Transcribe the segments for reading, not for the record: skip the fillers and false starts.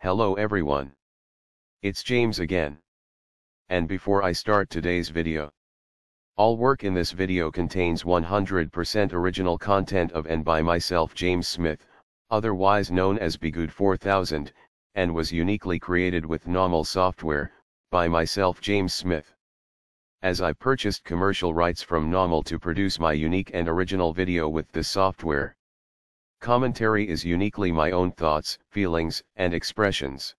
Hello everyone. It's James again. And before I start today's video, all work in this video contains 100% original content of and by myself, James Smith, otherwise known as Begood4000, and was uniquely created with NAWMAL software, by myself, James Smith. As I purchased commercial rights from NAWMAL to produce my unique and original video with this software. Commentary is uniquely my own thoughts, feelings, and expressions.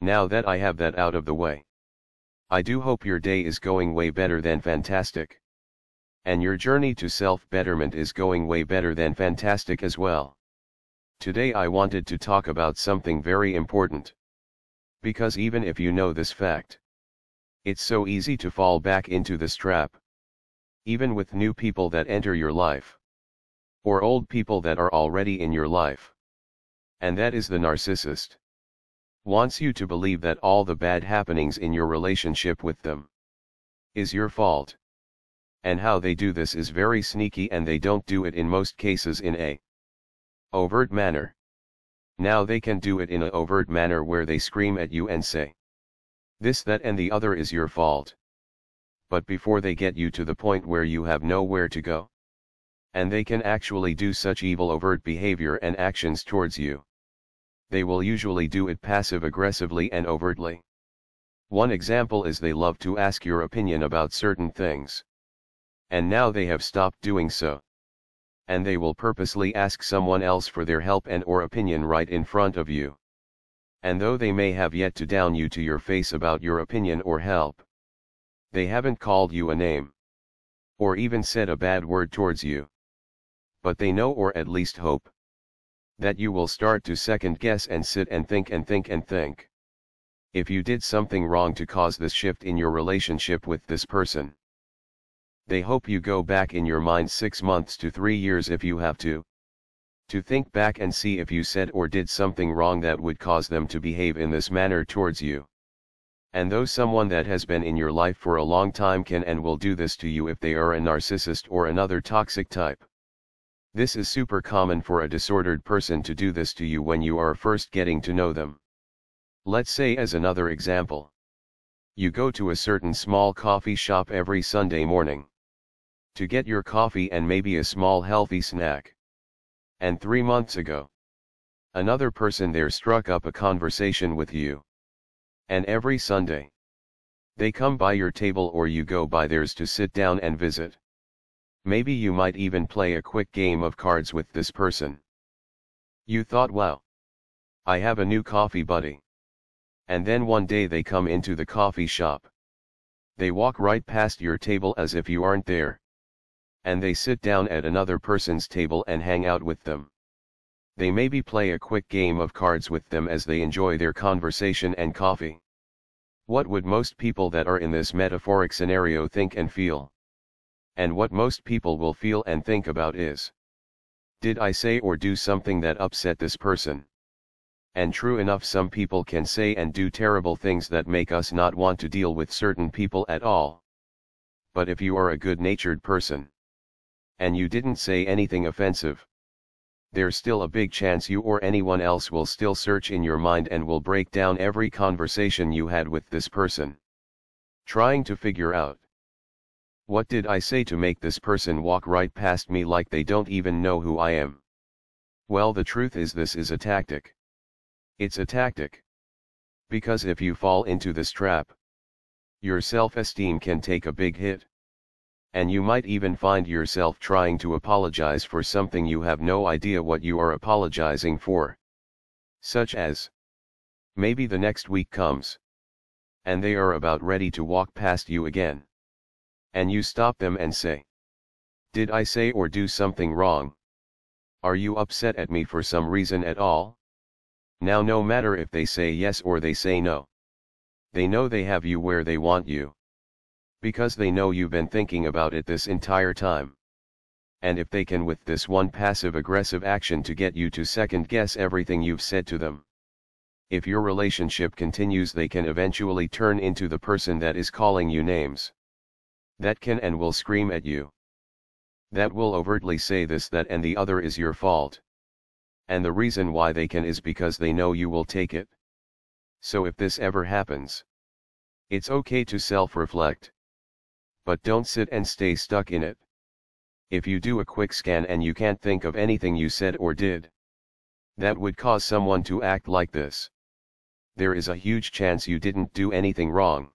Now that I have that out of the way, I do hope your day is going way better than fantastic. And your journey to self-betterment is going way better than fantastic as well. Today I wanted to talk about something very important. Because even if you know this fact, it's so easy to fall back into this trap. Even with new people that enter your life. Or old people that are already in your life. And that is the narcissist. Wants you to believe that all the bad happenings in your relationship with them is your fault. And how they do this is very sneaky, and they don't do it in most cases in an overt manner. Now they can do it in an overt manner where they scream at you and say, this, that and the other is your fault. But before they get you to the point where you have nowhere to go. And they can actually do such evil overt behavior and actions towards you. They will usually do it passive-aggressively and overtly. One example is they love to ask your opinion about certain things. And now they have stopped doing so. And they will purposely ask someone else for their help and or opinion right in front of you. And though they may have yet to down you to your face about your opinion or help, they haven't called you a name. Or even said a bad word towards you. But they know, or at least hope, that you will start to second guess and sit and think. If you did something wrong to cause this shift in your relationship with this person, they hope you go back in your mind 6 months to 3 years if you have to think back and see if you said or did something wrong that would cause them to behave in this manner towards you. And though someone that has been in your life for a long time can and will do this to you if they are a narcissist or another toxic type. This is super common for a disordered person to do this to you when you are first getting to know them. Let's say as another example. You go to a certain small coffee shop every Sunday morning. To get your coffee and maybe a small healthy snack. And 3 months ago. Another person there struck up a conversation with you. And every Sunday, they come by your table or you go by theirs to sit down and visit. Maybe you might even play a quick game of cards with this person. You thought, wow, I have a new coffee buddy. And then one day they come into the coffee shop. They walk right past your table as if you aren't there. And they sit down at another person's table and hang out with them. They maybe play a quick game of cards with them as they enjoy their conversation and coffee. What would most people that are in this metaphoric scenario think and feel? And what most people will feel and think about is, did I say or do something that upset this person? And true enough, some people can say and do terrible things that make us not want to deal with certain people at all. But if you are a good-natured person, and you didn't say anything offensive, there's still a big chance you or anyone else will still search in your mind and will break down every conversation you had with this person. Trying to figure out, what did I say to make this person walk right past me like they don't even know who I am? Well, the truth is this is a tactic. It's a tactic. Because if you fall into this trap, your self-esteem can take a big hit. And you might even find yourself trying to apologize for something you have no idea what you are apologizing for. Such as, maybe the next week comes, and they are about ready to walk past you again. And you stop them and say, did I say or do something wrong? Are you upset at me for some reason at all? Now, no matter if they say yes or they say no, they know they have you where they want you. Because they know you've been thinking about it this entire time. And if they can with this one passive-aggressive action to get you to second-guess everything you've said to them. If your relationship continues, they can eventually turn into the person that is calling you names. That can and will scream at you. That will overtly say this, that and the other is your fault. And the reason why they can is because they know you will take it. so if this ever happens, it's okay to self-reflect. But don't sit and stay stuck in it. If you do a quick scan and you can't think of anything you said or did, that would cause someone to act like this. There is a huge chance you didn't do anything wrong.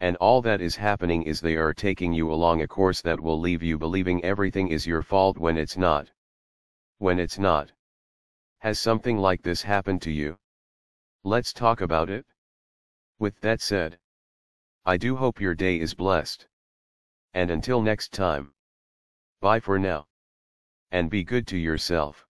And all that is happening is they are taking you along a course that will leave you believing everything is your fault when it's not. When it's not. Has something like this happened to you? Let's talk about it. With that said, I do hope your day is blessed. And until next time, bye for now. And be good to yourself.